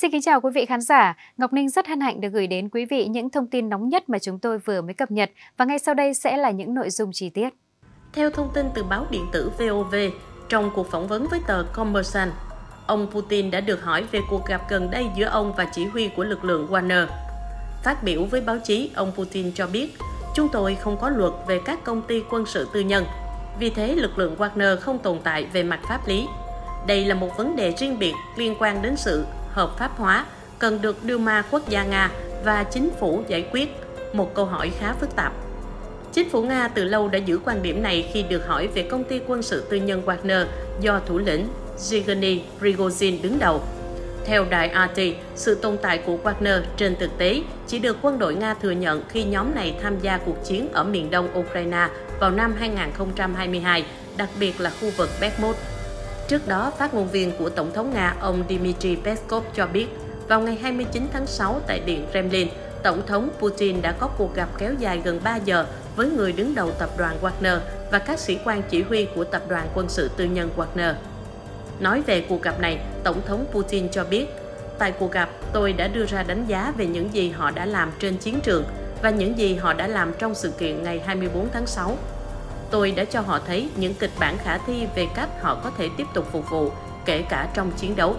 Xin kính chào quý vị khán giả, Ngọc Ninh rất hân hạnh được gửi đến quý vị những thông tin nóng nhất mà chúng tôi vừa mới cập nhật và ngay sau đây sẽ là những nội dung chi tiết. Theo thông tin từ báo điện tử VOV, trong cuộc phỏng vấn với tờ Kommersant, ông Putin đã được hỏi về cuộc gặp gần đây giữa ông và chỉ huy của lực lượng Wagner. Phát biểu với báo chí, ông Putin cho biết, chúng tôi không có luật về các công ty quân sự tư nhân, vì thế lực lượng Wagner không tồn tại về mặt pháp lý. Đây là một vấn đề riêng biệt liên quan đến sự hợp pháp hóa, cần được Duma quốc gia Nga và chính phủ giải quyết, một câu hỏi khá phức tạp. Chính phủ Nga từ lâu đã giữ quan điểm này khi được hỏi về công ty quân sự tư nhân Wagner do thủ lĩnh Yevgeny Prigozhin đứng đầu. Theo đài RT, sự tồn tại của Wagner trên thực tế chỉ được quân đội Nga thừa nhận khi nhóm này tham gia cuộc chiến ở miền đông Ukraine vào năm 2022, đặc biệt là khu vực Bakhmut. Trước đó, phát ngôn viên của Tổng thống Nga ông Dmitry Peskov cho biết, vào ngày 29 tháng 6 tại Điện Kremlin, Tổng thống Putin đã có cuộc gặp kéo dài gần 3 giờ với người đứng đầu tập đoàn Wagner và các sĩ quan chỉ huy của tập đoàn quân sự tư nhân Wagner. Nói về cuộc gặp này, Tổng thống Putin cho biết, tại cuộc gặp, tôi đã đưa ra đánh giá về những gì họ đã làm trên chiến trường và những gì họ đã làm trong sự kiện ngày 24 tháng 6. Tôi đã cho họ thấy những kịch bản khả thi về cách họ có thể tiếp tục phục vụ, kể cả trong chiến đấu.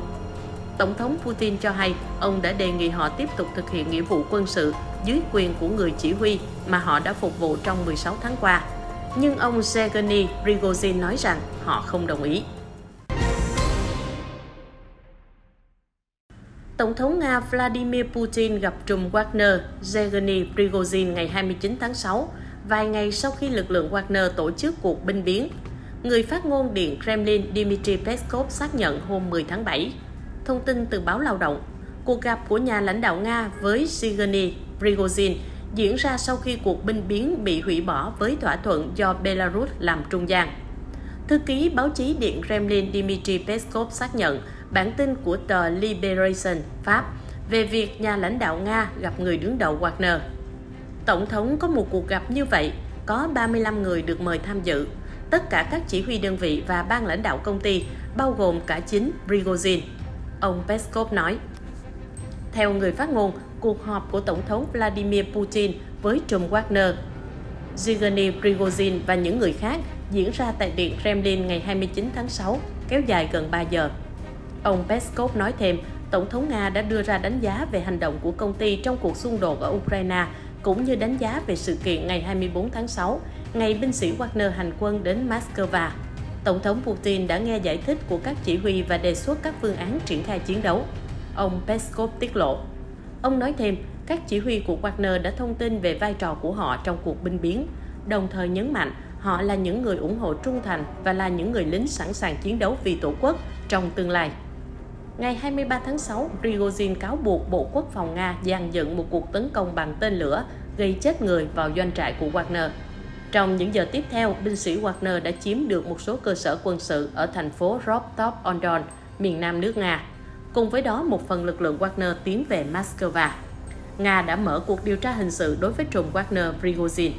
Tổng thống Putin cho hay, ông đã đề nghị họ tiếp tục thực hiện nghĩa vụ quân sự dưới quyền của người chỉ huy mà họ đã phục vụ trong 16 tháng qua. Nhưng ông Yevgeny Prigozhin nói rằng họ không đồng ý. Tổng thống Nga Vladimir Putin gặp trùm Wagner Yevgeny Prigozhin ngày 29 tháng 6, vài ngày sau khi lực lượng Wagner tổ chức cuộc binh biến. Người phát ngôn Điện Kremlin Dmitry Peskov xác nhận hôm 10 tháng 7. Thông tin từ báo Lao động, cuộc gặp của nhà lãnh đạo Nga với Yevgeny Prigozhin diễn ra sau khi cuộc binh biến bị hủy bỏ với thỏa thuận do Belarus làm trung gian. Thư ký báo chí Điện Kremlin Dmitry Peskov xác nhận bản tin của tờ Liberation Pháp về việc nhà lãnh đạo Nga gặp người đứng đầu Wagner. Tổng thống có một cuộc gặp như vậy, có 35 người được mời tham dự, tất cả các chỉ huy đơn vị và ban lãnh đạo công ty, bao gồm cả chính Prigozhin, ông Peskov nói. Theo người phát ngôn, cuộc họp của Tổng thống Vladimir Putin với trùm Wagner, Yevgeny Prigozhin và những người khác diễn ra tại Điện Kremlin ngày 29 tháng 6, kéo dài gần 3 giờ. Ông Peskov nói thêm, Tổng thống Nga đã đưa ra đánh giá về hành động của công ty trong cuộc xung đột ở Ukraine, cũng như đánh giá về sự kiện ngày 24 tháng 6, ngày binh sĩ Wagner hành quân đến Moscow. Tổng thống Putin đã nghe giải thích của các chỉ huy và đề xuất các phương án triển khai chiến đấu, ông Peskov tiết lộ. Ông nói thêm, các chỉ huy của Wagner đã thông tin về vai trò của họ trong cuộc binh biến, đồng thời nhấn mạnh họ là những người ủng hộ trung thành và là những người lính sẵn sàng chiến đấu vì Tổ quốc trong tương lai. Ngày 23 tháng 6, Prigozhin cáo buộc Bộ Quốc phòng Nga dàn dựng một cuộc tấn công bằng tên lửa gây chết người vào doanh trại của Wagner. Trong những giờ tiếp theo, binh sĩ Wagner đã chiếm được một số cơ sở quân sự ở thành phố Rostov-on-Don, miền nam nước Nga. Cùng với đó, một phần lực lượng Wagner tiến về Moscow. Nga đã mở cuộc điều tra hình sự đối với trùm Wagner Prigozhin.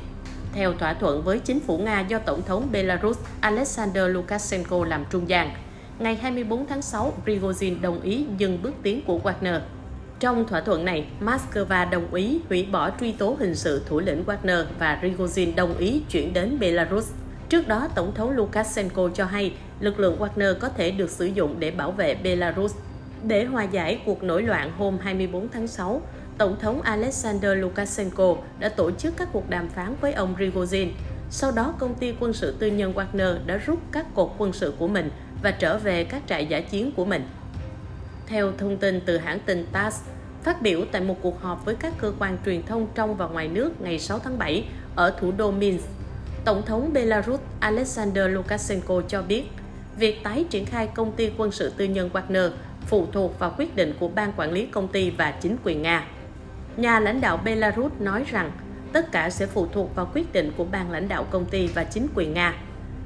Theo thỏa thuận với chính phủ Nga do Tổng thống Belarus Alexander Lukashenko làm trung gian, ngày 24 tháng 6, Prigozhin đồng ý dừng bước tiến của Wagner. Trong thỏa thuận này, Moscow đồng ý hủy bỏ truy tố hình sự thủ lĩnh Wagner và Prigozhin đồng ý chuyển đến Belarus. Trước đó, Tổng thống Lukashenko cho hay lực lượng Wagner có thể được sử dụng để bảo vệ Belarus. Để hòa giải cuộc nổi loạn hôm 24 tháng 6, Tổng thống Alexander Lukashenko đã tổ chức các cuộc đàm phán với ông Prigozhin. Sau đó, công ty quân sự tư nhân Wagner đã rút các cột quân sự của mình và trở về các trại dã chiến của mình. Theo thông tin từ hãng tin TASS, phát biểu tại một cuộc họp với các cơ quan truyền thông trong và ngoài nước ngày 6 tháng 7 ở thủ đô Minsk, Tổng thống Belarus Alexander Lukashenko cho biết việc tái triển khai công ty quân sự tư nhân Wagner phụ thuộc vào quyết định của Ban Quản lý Công ty và chính quyền Nga. Nhà lãnh đạo Belarus nói rằng tất cả sẽ phụ thuộc vào quyết định của Ban lãnh đạo Công ty và chính quyền Nga.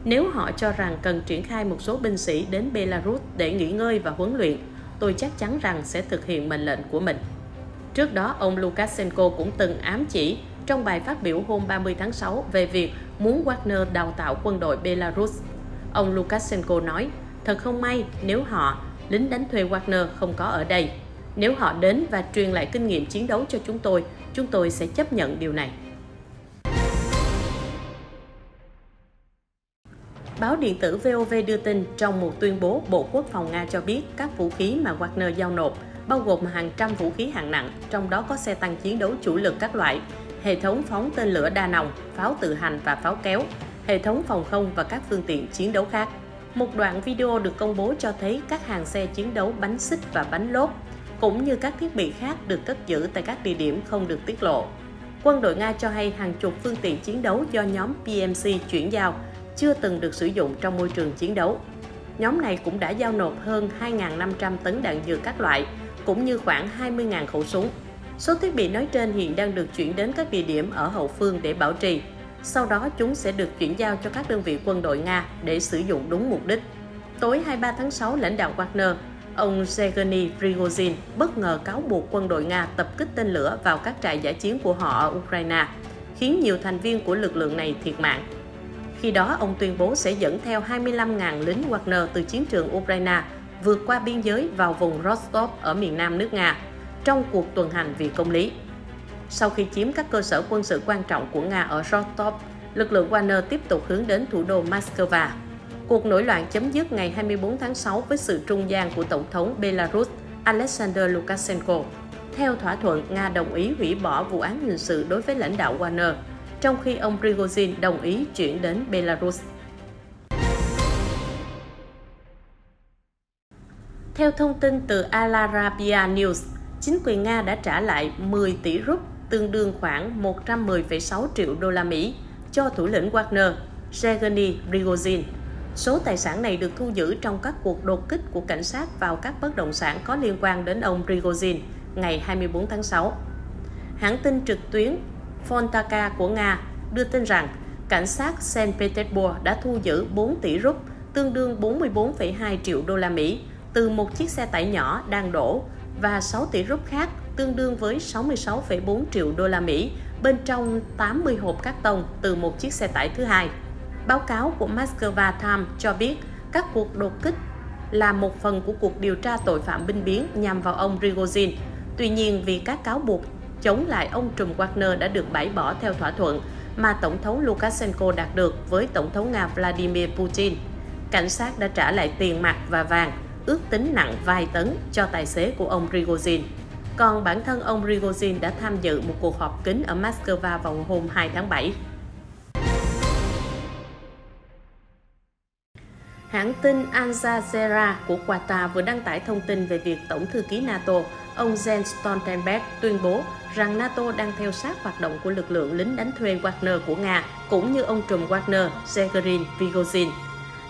Nếu họ cho rằng cần triển khai một số binh sĩ đến Belarus để nghỉ ngơi và huấn luyện, tôi chắc chắn rằng sẽ thực hiện mệnh lệnh của mình. Trước đó, ông Lukashenko cũng từng ám chỉ trong bài phát biểu hôm 30 tháng 6 về việc muốn Wagner đào tạo quân đội Belarus. Ông Lukashenko nói, thật không may nếu họ, lính đánh thuê Wagner không có ở đây. Nếu họ đến và truyền lại kinh nghiệm chiến đấu cho chúng tôi sẽ chấp nhận điều này. Báo điện tử VOV đưa tin trong một tuyên bố, Bộ Quốc phòng Nga cho biết các vũ khí mà Wagner giao nộp, bao gồm hàng trăm vũ khí hạng nặng, trong đó có xe tăng chiến đấu chủ lực các loại, hệ thống phóng tên lửa đa nòng, pháo tự hành và pháo kéo, hệ thống phòng không và các phương tiện chiến đấu khác. Một đoạn video được công bố cho thấy các hàng xe chiến đấu bánh xích và bánh lốp, cũng như các thiết bị khác được cất giữ tại các địa điểm không được tiết lộ. Quân đội Nga cho hay hàng chục phương tiện chiến đấu do nhóm PMC chuyển giao chưa từng được sử dụng trong môi trường chiến đấu. Nhóm này cũng đã giao nộp hơn 2.500 tấn đạn dược các loại, cũng như khoảng 20.000 khẩu súng. Số thiết bị nói trên hiện đang được chuyển đến các địa điểm ở hậu phương để bảo trì. Sau đó chúng sẽ được chuyển giao cho các đơn vị quân đội Nga để sử dụng đúng mục đích. Tối 23 tháng 6, lãnh đạo Wagner, ông Yevgeny Prigozhin bất ngờ cáo buộc quân đội Nga tập kích tên lửa vào các trại dã chiến của họ ở Ukraine, khiến nhiều thành viên của lực lượng này thiệt mạng. Khi đó, ông tuyên bố sẽ dẫn theo 25.000 lính Wagner từ chiến trường Ukraine vượt qua biên giới vào vùng Rostov ở miền nam nước Nga trong cuộc tuần hành vì công lý. Sau khi chiếm các cơ sở quân sự quan trọng của Nga ở Rostov, lực lượng Wagner tiếp tục hướng đến thủ đô Moscow. Cuộc nổi loạn chấm dứt ngày 24 tháng 6 với sự trung gian của Tổng thống Belarus Alexander Lukashenko. Theo thỏa thuận, Nga đồng ý hủy bỏ vụ án hình sự đối với lãnh đạo Wagner, trong khi ông Prigozhin đồng ý chuyển đến Belarus. Theo thông tin từ Al Arabiya News, chính quyền Nga đã trả lại 10 tỷ rúp, tương đương khoảng 110,6 triệu đô la Mỹ, cho thủ lĩnh Wagner, Yevgeny Prigozhin. Số tài sản này được thu giữ trong các cuộc đột kích của cảnh sát vào các bất động sản có liên quan đến ông Prigozhin ngày 24 tháng 6. Hãng tin trực tuyến Fontanka của Nga đưa tin rằng cảnh sát St. Petersburg đã thu giữ 4 tỷ rúp, tương đương 44,2 triệu đô la Mỹ, từ một chiếc xe tải nhỏ đang đổ và 6 tỷ rúp khác, tương đương với 66,4 triệu đô la Mỹ, bên trong 80 hộp cát tông từ một chiếc xe tải thứ hai. Báo cáo của Moscow Times cho biết các cuộc đột kích là một phần của cuộc điều tra tội phạm binh biến nhằm vào ông Prigozhin. Tuy nhiên, vì các cáo buộc chống lại ông trùm Wagner đã được bãi bỏ theo thỏa thuận mà Tổng thống Lukashenko đạt được với Tổng thống Nga Vladimir Putin, cảnh sát đã trả lại tiền mặt và vàng, ước tính nặng vài tấn cho tài xế của ông Prigozhin. Còn bản thân ông Prigozhin đã tham dự một cuộc họp kín ở Moscow vào hôm 2 tháng 7. Hãng tin Al Jazeera của Qatar vừa đăng tải thông tin về việc Tổng thư ký NATO, ông Jens Stoltenberg tuyên bố rằng NATO đang theo sát hoạt động của lực lượng lính đánh thuê Wagner của Nga, cũng như ông trùm Wagner, Yevgeny Prigozhin.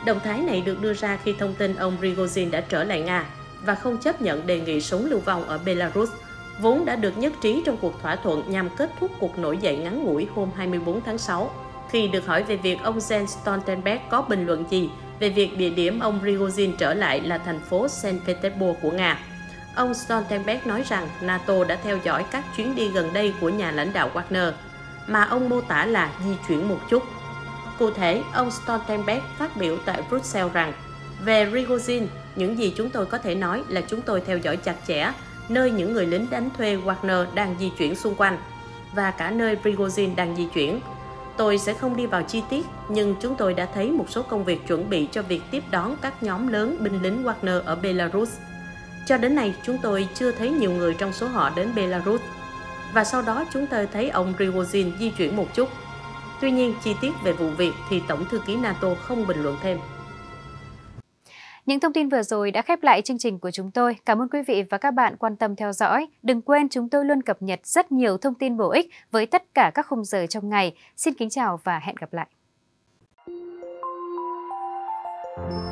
Động thái này được đưa ra khi thông tin ông Prigozhin đã trở lại Nga và không chấp nhận đề nghị sống lưu vong ở Belarus, vốn đã được nhất trí trong cuộc thỏa thuận nhằm kết thúc cuộc nổi dậy ngắn ngủi hôm 24 tháng 6. Khi được hỏi về việc ông Jens Stoltenberg có bình luận gì về việc địa điểm ông Prigozhin trở lại là thành phố St. Petersburg của Nga, ông Stoltenberg nói rằng NATO đã theo dõi các chuyến đi gần đây của nhà lãnh đạo Wagner, mà ông mô tả là di chuyển một chút. Cụ thể, ông Stoltenberg phát biểu tại Brussels rằng về Prigozhin, những gì chúng tôi có thể nói là chúng tôi theo dõi chặt chẽ nơi những người lính đánh thuê Wagner đang di chuyển xung quanh và cả nơi Prigozhin đang di chuyển. Tôi sẽ không đi vào chi tiết, nhưng chúng tôi đã thấy một số công việc chuẩn bị cho việc tiếp đón các nhóm lớn binh lính Wagner ở Belarus. Cho đến nay, chúng tôi chưa thấy nhiều người trong số họ đến Belarus. Và sau đó chúng tôi thấy ông Prigozhin di chuyển một chút. Tuy nhiên, chi tiết về vụ việc thì Tổng thư ký NATO không bình luận thêm. Những thông tin vừa rồi đã khép lại chương trình của chúng tôi. Cảm ơn quý vị và các bạn quan tâm theo dõi. Đừng quên chúng tôi luôn cập nhật rất nhiều thông tin bổ ích với tất cả các khung giờ trong ngày. Xin kính chào và hẹn gặp lại.